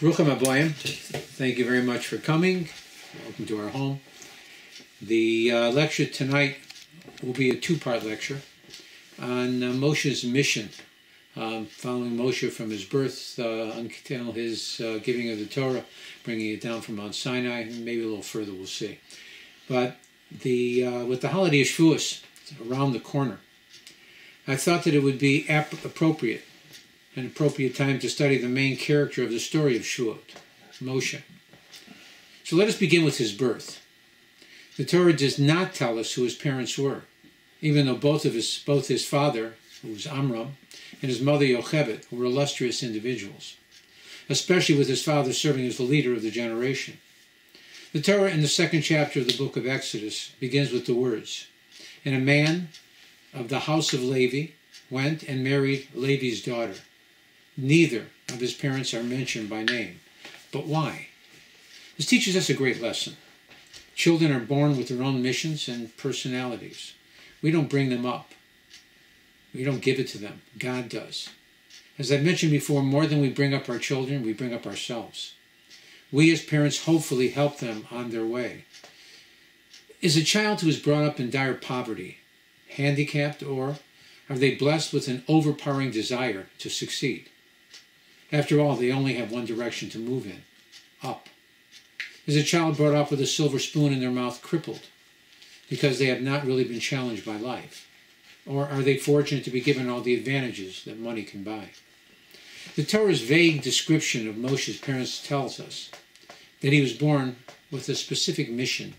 Rucha Maboyim, thank you very much for coming. Welcome to our home. The lecture tonight will be a two-part lecture on Moshe's mission, following Moshe from his birth until his giving of the Torah, bringing it down from Mount Sinai, and maybe a little further, we'll see. But with the holiday of Shavuos around the corner, I thought that it would be an appropriate time to study the main character of the story of Shavuot, Moshe. So let us begin with his birth. The Torah does not tell us who his parents were, even though both his father, who was Amram, and his mother Yochebet were illustrious individuals, especially with his father serving as the leader of the generation. The Torah in the second chapter of the book of Exodus begins with the words, "And a man of the house of Levi went and married Levi's daughter." Neither of his parents are mentioned by name. But why? This teaches us a great lesson. Children are born with their own missions and personalities. We don't bring them up. We don't give it to them. God does. As I mentioned before, more than we bring up our children, we bring up ourselves. We as parents hopefully help them on their way. Is a child who is brought up in dire poverty handicapped, or are they blessed with an overpowering desire to succeed? After all, they only have one direction to move in, up. Is a child brought up with a silver spoon in their mouth crippled because they have not really been challenged by life? Or are they fortunate to be given all the advantages that money can buy? The Torah's vague description of Moshe's parents tells us that he was born with a specific mission,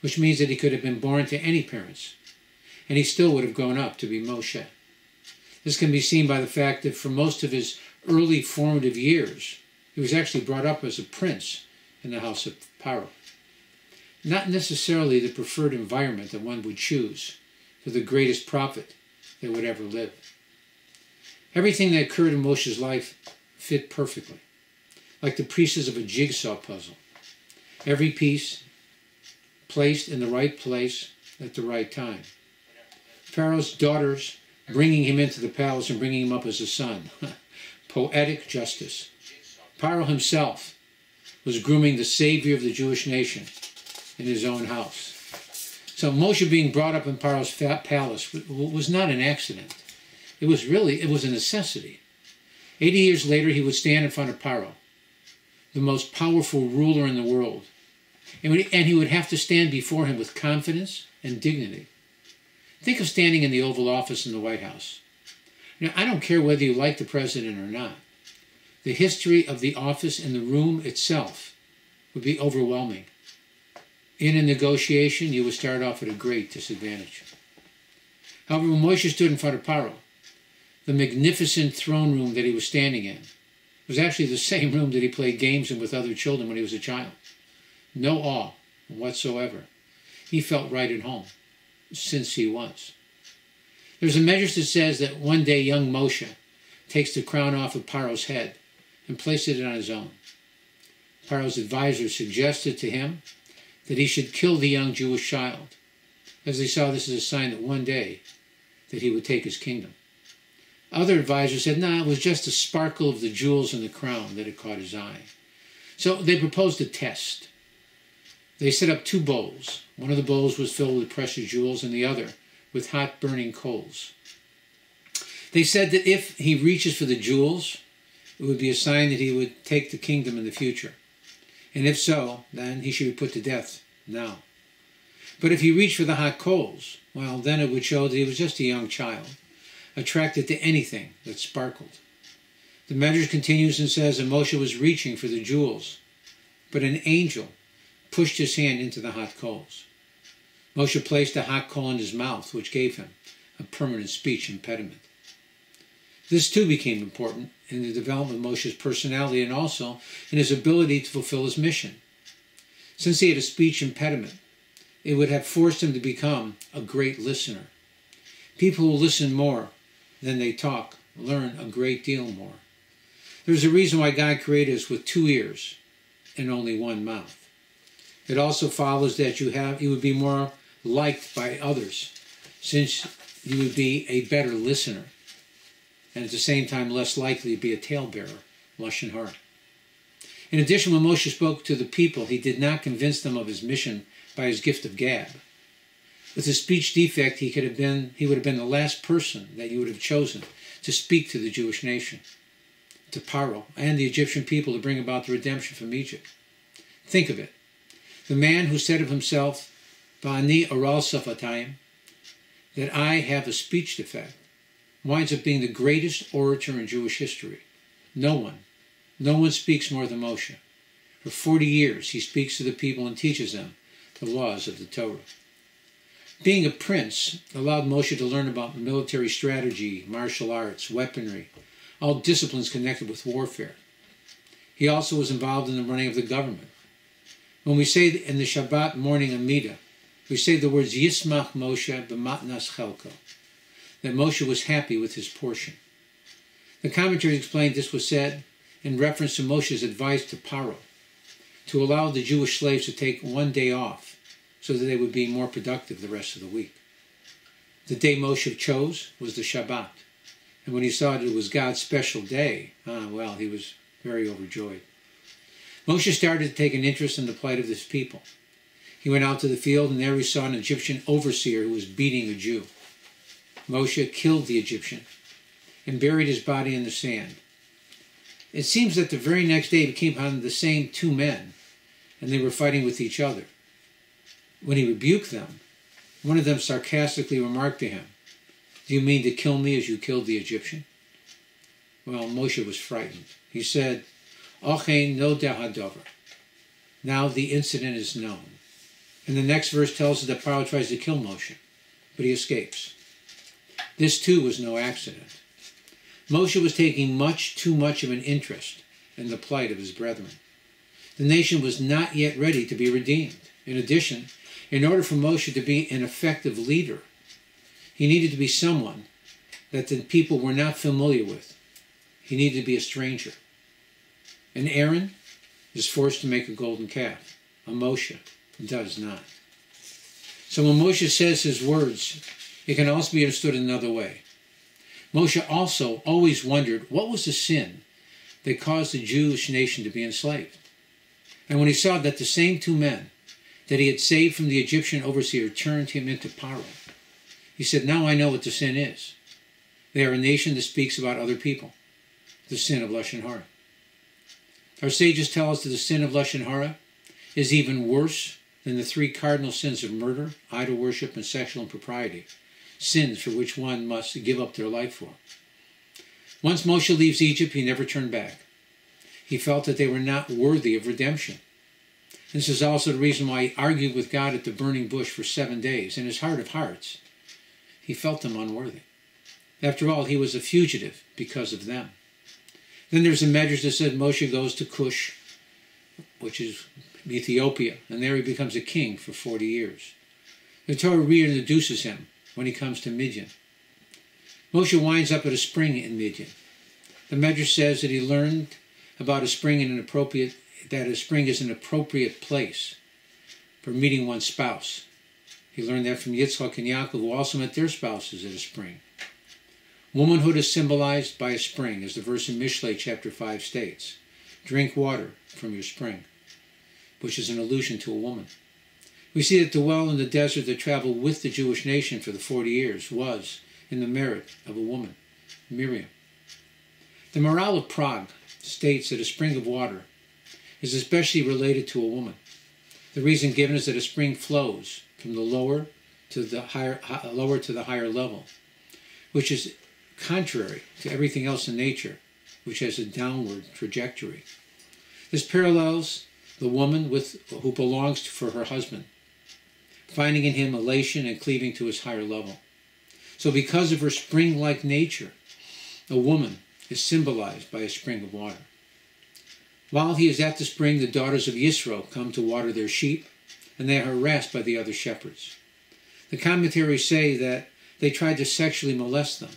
which means that he could have been born to any parents, and he still would have grown up to be Moshe. This can be seen by the fact that for most of his early formative years, he was actually brought up as a prince in the house of Paro. Not necessarily the preferred environment that one would choose for the greatest prophet that would ever live. Everything that occurred in Moshe's life fit perfectly, like the pieces of a jigsaw puzzle. Every piece placed in the right place at the right time. Pharaoh's daughters bringing him into the palace and bringing him up as a son. Poetic justice. Pharaoh himself was grooming the savior of the Jewish nation in his own house. So Moshe being brought up in Pharaoh's palace was not an accident. It was a necessity. 80 years later, he would stand in front of Pharaoh, the most powerful ruler in the world, and he would have to stand before him with confidence and dignity. Think of standing in the Oval Office in the White House. Now, I don't care whether you like the president or not. The history of the office and the room itself would be overwhelming. In a negotiation, you would start off at a great disadvantage. However, when Moshe stood in front of Pharaoh, the magnificent throne room that he was standing in was actually the same room that he played games in with other children when he was a child. No awe whatsoever. He felt right at home, since he was. There's a measure that says that one day young Moshe takes the crown off of Pharaoh's head and places it on his own. Pharaoh's advisor suggested to him that he should kill the young Jewish child, as they saw this as a sign that one day that he would take his kingdom. Other advisors said, no, it was just the sparkle of the jewels in the crown that had caught his eye. So they proposed a test. They set up two bowls. One of the bowls was filled with precious jewels and the other with hot burning coals. They said that if he reaches for the jewels, it would be a sign that he would take the kingdom in the future. And if so, then he should be put to death now. But if he reached for the hot coals, well, then it would show that he was just a young child, attracted to anything that sparkled. The measure continues and says that Moshe was reaching for the jewels, but an angel pushed his hand into the hot coals. Moshe placed a hot coal in his mouth, which gave him a permanent speech impediment. This too became important in the development of Moshe's personality and also in his ability to fulfill his mission. Since he had a speech impediment, it would have forced him to become a great listener. People who listen more than they talk learn a great deal more. There's a reason why God created us with two ears and only one mouth. It also follows that you would be more liked by others, since you would be a better listener, and at the same time less likely to be a talebearer, Lashon Hara. In addition, when Moshe spoke to the people, he did not convince them of his mission by his gift of gab. With his speech defect, he would have been the last person that you would have chosen to speak to the Jewish nation, to Paro and the Egyptian people to bring about the redemption from Egypt. Think of it. The man who said of himself, "Vaani aral safatayim," that I have a speech defect, winds up being the greatest orator in Jewish history. No one speaks more than Moshe. For 40 years, he speaks to the people and teaches them the laws of the Torah. Being a prince allowed Moshe to learn about military strategy, martial arts, weaponry, all disciplines connected with warfare. He also was involved in the running of the government. When we say in the Shabbat morning Amida, we say the words Yismach Moshe b'matnas chelko, that Moshe was happy with his portion. The commentaries explained this was said in reference to Moshe's advice to Paro to allow the Jewish slaves to take one day off so that they would be more productive the rest of the week. The day Moshe chose was the Shabbat, and when he saw that it was God's special day, he was very overjoyed. Moshe started to take an interest in the plight of his people. He went out to the field, and there he saw an Egyptian overseer who was beating a Jew. Moshe killed the Egyptian and buried his body in the sand. It seems that the very next day he came upon the same two men, and they were fighting with each other. When he rebuked them, one of them sarcastically remarked to him, "Do you mean to kill me as you killed the Egyptian?" Well, Moshe was frightened. He said, "Ochein nota hadov." Now the incident is known. And the next verse tells us that Pharaoh tries to kill Moshe, but he escapes. This too was no accident. Moshe was taking much too much of an interest in the plight of his brethren. The nation was not yet ready to be redeemed. In addition, in order for Moshe to be an effective leader, he needed to be someone that the people were not familiar with. He needed to be a stranger. An Aaron is forced to make a golden calf. A Moshe does not. So when Moshe says his words, it can also be understood another way. Moshe also always wondered what was the sin that caused the Jewish nation to be enslaved. And when he saw that the same two men that he had saved from the Egyptian overseer turned him into Pharaoh, he said, "Now I know what the sin is. They are a nation that speaks about other people, the sin of Lashon Hara." Our sages tell us that the sin of Lashon Hara is even worse than the three cardinal sins of murder, idol worship, and sexual impropriety, sins for which one must give up their life for. Once Moshe leaves Egypt, he never turned back. He felt that they were not worthy of redemption. This is also the reason why he argued with God at the burning bush for 7 days. In his heart of hearts, he felt them unworthy. After all, he was a fugitive because of them. Then there's a medrash that said Moshe goes to Kush, which is Ethiopia, and there he becomes a king for 40 years. The Torah reintroduces him when he comes to Midian. Moshe winds up at a spring in Midian. The medrash says that he learned about a spring is an appropriate place for meeting one's spouse. He learned that from Yitzhak and Yaakov, who also met their spouses at a spring. Womanhood is symbolized by a spring, as the verse in Mishlei chapter 5 states, "Drink water from your spring," which is an allusion to a woman. We see that the well in the desert that traveled with the Jewish nation for the 40 years was in the merit of a woman, Miriam. The Maral of Prague states that a spring of water is especially related to a woman. The reason given is that a spring flows from the lower to the higher level, which is contrary to everything else in nature, which has a downward trajectory. This parallels the woman who belongs for her husband, finding in him elation and cleaving to his higher level. So because of her spring-like nature, a woman is symbolized by a spring of water. While he is at the spring, the daughters of Yisro come to water their sheep, and they are harassed by the other shepherds. The commentaries say that they tried to sexually molest them.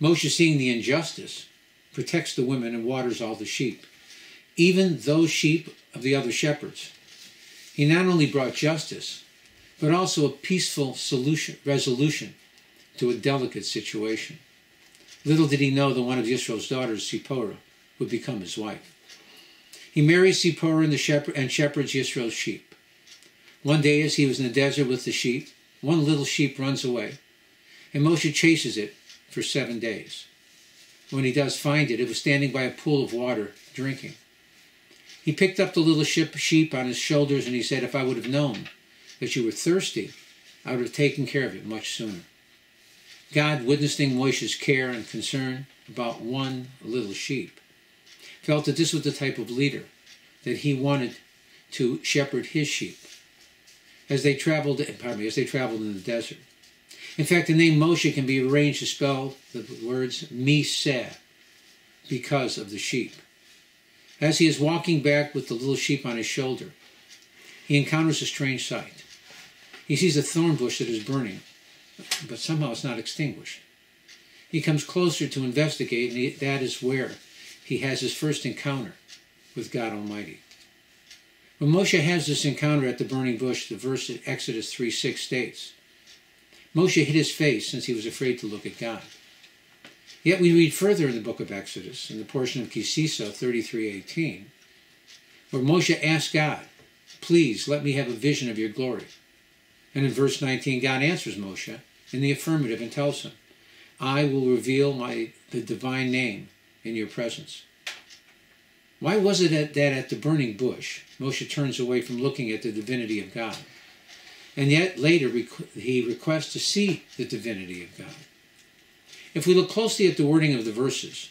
Moshe, seeing the injustice, protects the women and waters all the sheep, even those sheep of the other shepherds. He not only brought justice, but also a peaceful resolution to a delicate situation. Little did he know that one of Yisro's daughters, Sipora, would become his wife. He marries Sipora and shepherds Yisro's sheep. One day as he was in the desert with the sheep, one little sheep runs away, and Moshe chases it for 7 days. When he does find it, it was standing by a pool of water, drinking. He picked up the little sheep on his shoulders, and he said, "If I would have known that you were thirsty, I would have taken care of it much sooner." God, witnessing Moshe's care and concern about one little sheep, felt that this was the type of leader that he wanted to shepherd his sheep as they traveled in the desert. In fact, the name Moshe can be arranged to spell the words Miseh, because of the sheep. As he is walking back with the little sheep on his shoulder, he encounters a strange sight. He sees a thorn bush that is burning, but somehow it's not extinguished. He comes closer to investigate, and that is where he has his first encounter with God Almighty. When Moshe has this encounter at the burning bush, the verse in Exodus 3:6 states, Moshe hid his face since he was afraid to look at God. Yet we read further in the book of Exodus, in the portion of Ki Sisa 33:18, where Moshe asked God, "Please let me have a vision of your glory." And in verse 19, God answers Moshe in the affirmative and tells him, "I will reveal the divine name in your presence." Why was it that at the burning bush, Moshe turns away from looking at the divinity of God? And yet later he requests to see the divinity of God. If we look closely at the wording of the verses,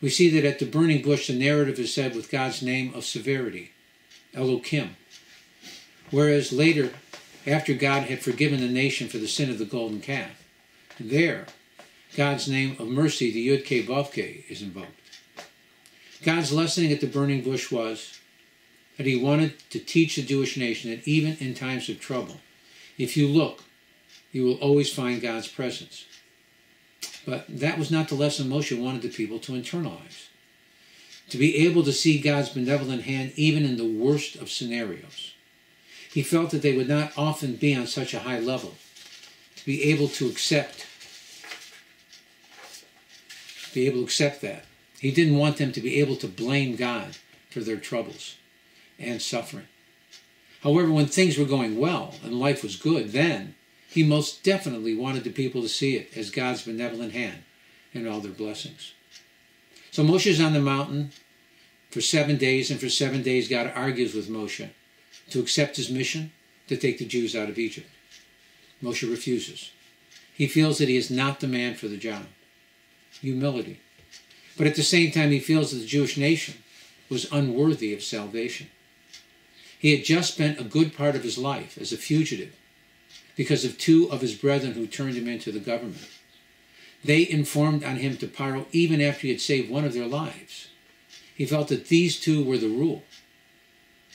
we see that at the burning bush the narrative is said with God's name of severity, Elohim, whereas later, after God had forgiven the nation for the sin of the golden calf, there God's name of mercy, the Yud-Keh-Vav-Keh, is invoked. God's lesson at the burning bush was that he wanted to teach the Jewish nation that even in times of trouble, if you look, you will always find God's presence. But that was not the lesson Moshe wanted the people to internalize. To be able to see God's benevolent hand even in the worst of scenarios. He felt that they would not often be on such a high level, to be able to accept that. He didn't want them to be able to blame God for their troubles and suffering. However, when things were going well and life was good, then he most definitely wanted the people to see it as God's benevolent hand and all their blessings. So Moshe's on the mountain for 7 days, and for 7 days God argues with Moshe to accept his mission to take the Jews out of Egypt. Moshe refuses. He feels that he is not the man for the job. Humility. But at the same time, he feels that the Jewish nation was unworthy of salvation. He had just spent a good part of his life as a fugitive because of two of his brethren who turned him into the government. They informed on him to Paro even after he had saved one of their lives. He felt that these two were the rule.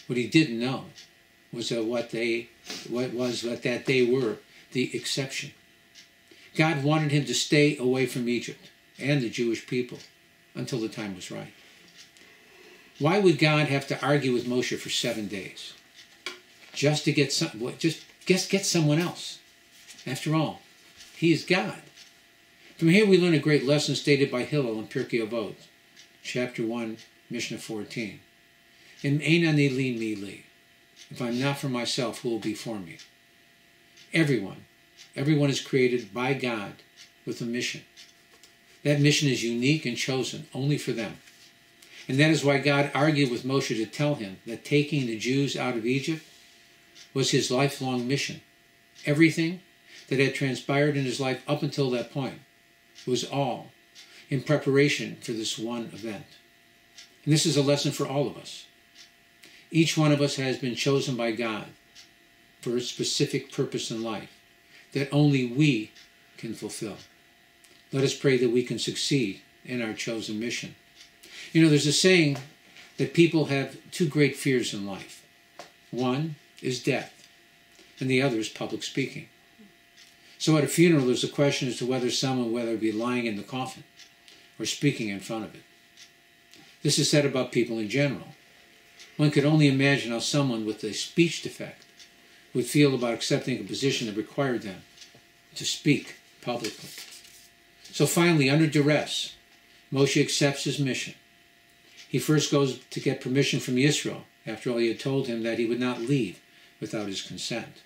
What he didn't know was that they were the exception. God wanted him to stay away from Egypt and the Jewish people until the time was right. Why would God have to argue with Moshe for 7 days? Just to get someone else. After all, he is God. From here we learn a great lesson stated by Hillel in Pirkei Avot, chapter 1, Mishnah 14. If I'm not for myself, who will be for me? Everyone is created by God with a mission. That mission is unique and chosen only for them. And that is why God argued with Moshe to tell him that taking the Jews out of Egypt was his lifelong mission. Everything that had transpired in his life up until that point was all in preparation for this one event. And this is a lesson for all of us. Each one of us has been chosen by God for a specific purpose in life that only we can fulfill. Let us pray that we can succeed in our chosen mission. You know, there's a saying that people have two great fears in life. One is death, and the other is public speaking. So at a funeral, there's a question as to whether someone, whether it be lying in the coffin or speaking in front of it. This is said about people in general. One could only imagine how someone with a speech defect would feel about accepting a position that required them to speak publicly. So finally, under duress, Moshe accepts his mission. He first goes to get permission from Yisro. After all, he had told him that he would not leave without his consent.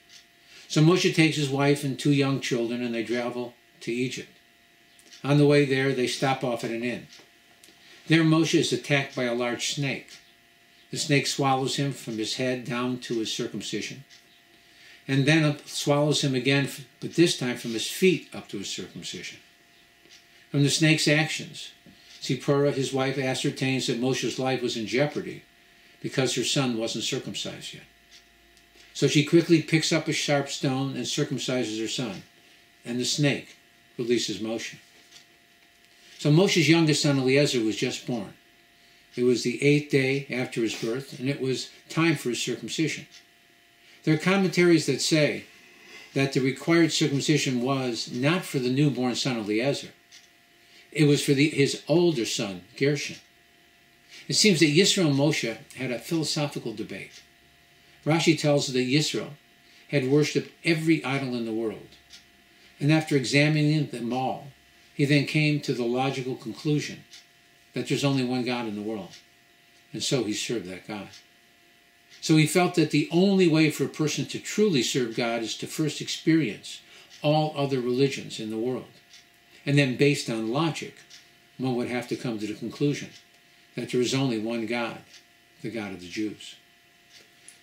So Moshe takes his wife and 2 young children, and they travel to Egypt. On the way there, they stop off at an inn. There Moshe is attacked by a large snake. The snake swallows him from his head down to his circumcision, and then swallows him again, but this time from his feet up to his circumcision. From the snake's actions, Sipora, his wife, ascertains that Moshe's life was in jeopardy because her son wasn't circumcised yet. So she quickly picks up a sharp stone and circumcises her son, and the snake releases Moshe. So Moshe's youngest son, Eliezer, was just born. It was the 8th day after his birth, and it was time for his circumcision. There are commentaries that say that the required circumcision was not for the newborn son Eliezer. It was for his older son, Gershon. It seems that Yisro and Moshe had a philosophical debate. Rashi tells us that Yisro had worshipped every idol in the world, and after examining them all, he then came to the logical conclusion that there's only one God in the world, and so he served that God. So he felt that the only way for a person to truly serve God is to first experience all other religions in the world. And then, based on logic, one would have to come to the conclusion that there is only one God, the God of the Jews.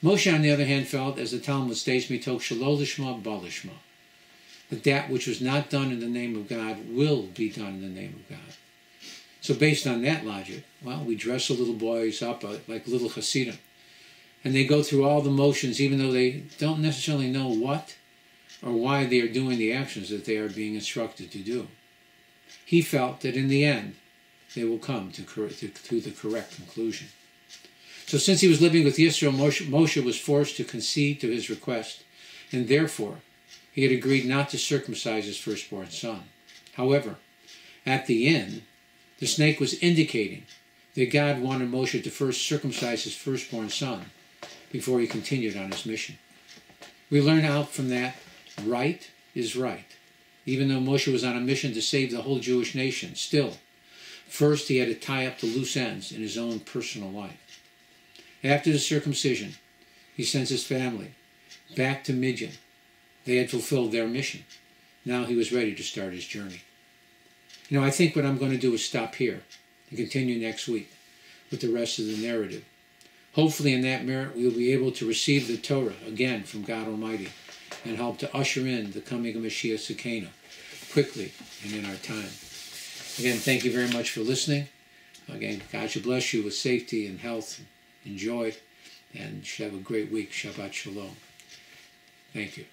Moshe, on the other hand, felt, as the Talmud states, mitok shelo lishma ba lishma, that that which was not done in the name of God will be done in the name of God. So based on that logic, well, we dress the little boys up like little Hasidim, and they go through all the motions, even though they don't necessarily know what or why they are doing the actions that they are being instructed to do. He felt that in the end, they will come to the correct conclusion. So since he was living with Yisro, Moshe was forced to concede to his request, and therefore he had agreed not to circumcise his firstborn son. However, at the end, the snake was indicating that God wanted Moshe to first circumcise his firstborn son before he continued on his mission. We learn out from that right is right. Even though Moshe was on a mission to save the whole Jewish nation, still, first he had to tie up the loose ends in his own personal life. After the circumcision, he sends his family back to Midian. They had fulfilled their mission. Now he was ready to start his journey. You know, I think what I'm going to do is stop here and continue next week with the rest of the narrative. Hopefully in that merit we will be able to receive the Torah again from God Almighty and help to usher in the coming of Mashiach Tzakeinu quickly and in our time. Again, thank you very much for listening. Again, God should bless you with safety and health and joy, and you should have a great week. Shabbat Shalom. Thank you.